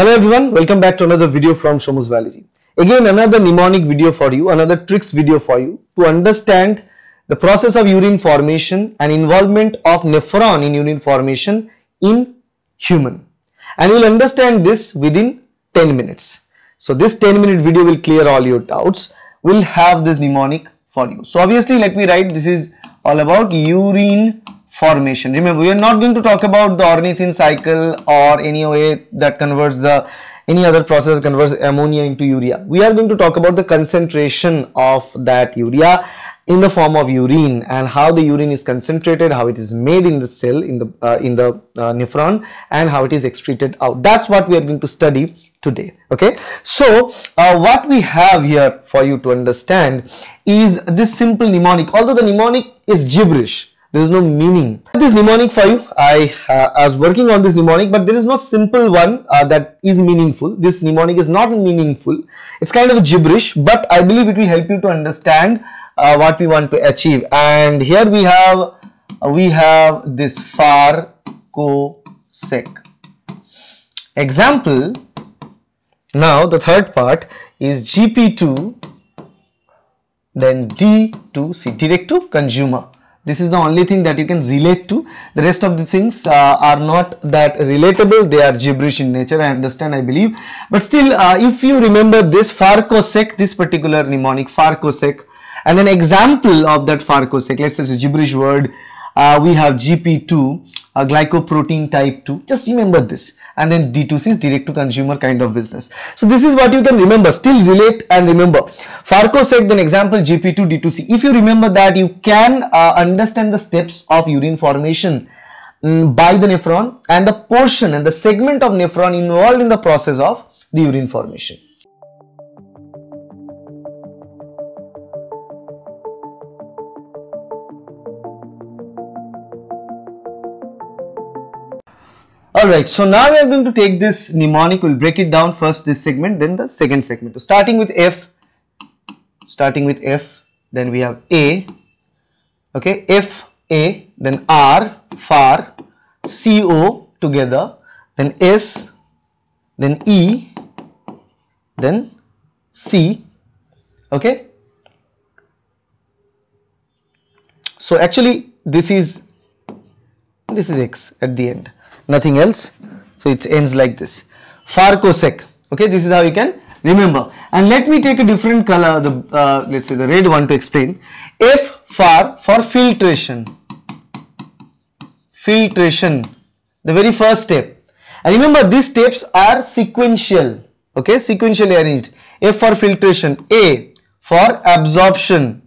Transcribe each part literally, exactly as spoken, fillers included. Hello everyone, welcome back to another video from Shomu's Biology. Again, another mnemonic video for you, another tricks video for you to understand the process of urine formation and involvement of nephron in urine formation in human. And you will understand this within ten minutes. So this ten minute video will clear all your doubts. We'll have this mnemonic for you. So obviously, let me write, this is all about urine formation. Remember, we are not going to talk about the ornithine cycle or any way that converts the any other process that converts ammonia into urea. We are going to talk about the concentration of that urea in the form of urine and how the urine is concentrated, how it is made in the cell, in the uh, in the uh, nephron, and how it is excreted out. That's what we are going to study today. Okay, so uh, what we have here for you to understand is this simple mnemonic. Although the mnemonic is gibberish, there is no meaning. This mnemonic for you, I, uh, I was working on this mnemonic, but there is no simple one uh, that is meaningful. This mnemonic is not meaningful. It's kind of a gibberish, but I believe it will help you to understand uh, what we want to achieve. And here we have, uh, we have this FARCOSEC. Example, now the third part is G P two, then D two C, direct to consumer. This is the only thing that you can relate to. The rest of the things uh, are not that relatable. They are gibberish in nature, I understand, I believe. But still, uh, if you remember this FARCOSEC, this particular mnemonic, FARCOSEC, and an example of that FARCOSEC, let's say it's a gibberish word, uh, we have G P two, uh, glycoprotein type two. Just remember this. And then D two C is direct-to-consumer kind of business. So this is what you can remember. Still relate and remember. FARCOSEC, then example, G P two, D two C. If you remember that, you can uh, understand the steps of urine formation um, by the nephron and the portion and the segment of nephron involved in the process of the urine formation. Alright, so now we are going to take this mnemonic, we will break it down, first this segment, then the second segment. So starting with F, starting with F, then we have A, okay, F, A, then R, FAR, C, O together, then S, then E, then C, okay. So actually this is, this is X at the end. Nothing else, so it ends like this. FARCOSEC. Okay, this is how you can remember. And let me take a different color, the uh, let's say the red one to explain. F FAR for filtration. Filtration, the very first step. And remember, these steps are sequential. Okay, sequentially arranged. F for filtration. A for absorption.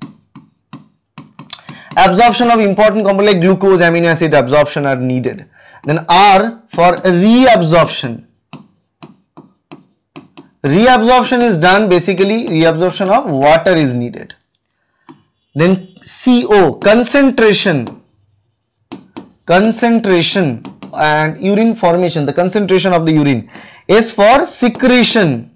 Absorption of important components like glucose, amino acid absorption are needed. Then R for reabsorption. Reabsorption is done, basically reabsorption of water is needed. Then C O, concentration, concentration and urine formation, the concentration of the urine. S for secretion.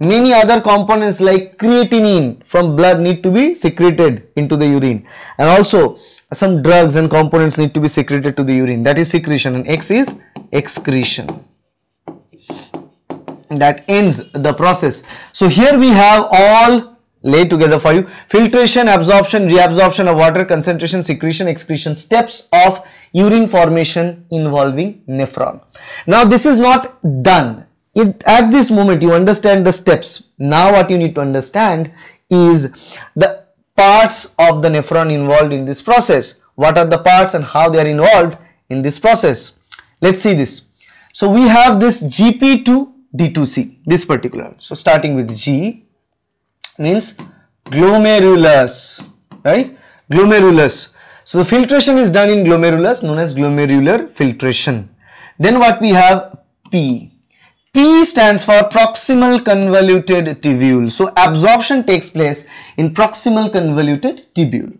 Many other components like creatinine from blood need to be secreted into the urine, and also some drugs and components need to be secreted to the urine, that is secretion, and X is excretion. That ends the process. So here we have all laid together for you: filtration, absorption, reabsorption of water, concentration, secretion, excretion, steps of urine formation involving nephron. Now this is not done. It, at this moment you understand the steps. Now what you need to understand is the parts of the nephron involved in this process. What are the parts and how they are involved in this process? Let's see this. So we have this G P two D two C, this particular. So starting with G means glomerulus, right? Glomerulus. So the filtration is done in glomerulus, known as glomerular filtration. Then what we have, P. P stands for proximal convoluted tubule. So absorption takes place in proximal convoluted tubule.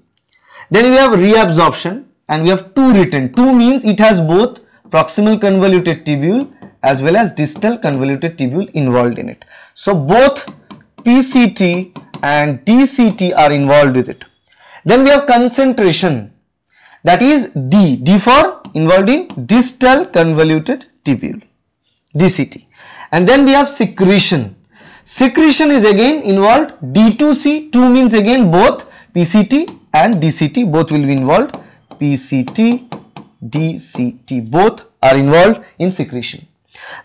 Then we have reabsorption, and we have two written. Two means it has both proximal convoluted tubule as well as distal convoluted tubule involved in it. So both P C T and D C T are involved with it. Then we have concentration, that is D. D for involved in distal convoluted tubule. D C T. And then we have secretion. Secretion is again involved D two C, two means again both P C T and D C T, both will be involved. P C T, D C T, both are involved in secretion.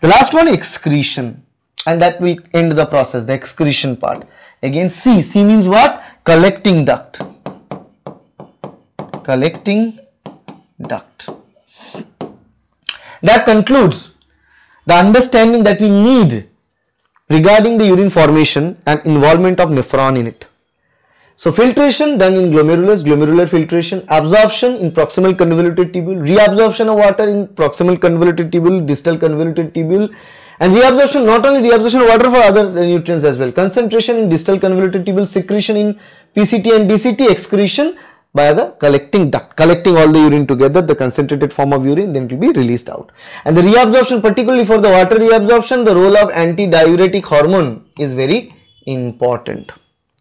The last one, excretion, and that will end the process, the excretion part. Again C, C means what? Collecting duct. Collecting duct. That concludes the understanding that we need regarding the urine formation and involvement of nephron in it. So filtration done in glomerulus, glomerular filtration, absorption in proximal convoluted tubule, reabsorption of water in proximal convoluted tubule, distal convoluted tubule, and reabsorption, not only reabsorption of water, for other nutrients as well. Concentration in distal convoluted tubule, secretion in P C T and D C T, excretion by the collecting duct, collecting all the urine together, the concentrated form of urine, then it will be released out. And the reabsorption, particularly for the water reabsorption, the role of antidiuretic hormone is very important.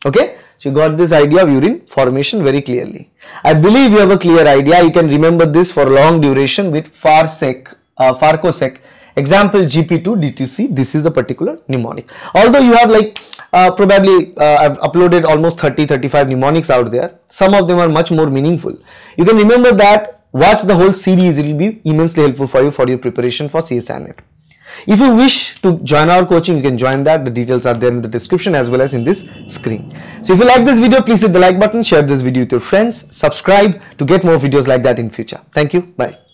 Okay. So you got this idea of urine formation very clearly. I believe you have a clear idea. You can remember this for long duration with FARCOSEC, uh, FARCOSEC. Example G P two, D two C. This is the particular mnemonic. Although you have like uh, probably uh, I've uploaded almost thirty to thirty-five mnemonics out there. Some of them are much more meaningful. You can remember that. Watch the whole series. It will be immensely helpful for you for your preparation for C S I R net. If you wish to join our coaching, you can join that. The details are there in the description as well as in this screen. So if you like this video, please hit the like button, share this video with your friends, subscribe to get more videos like that in future. Thank you. Bye.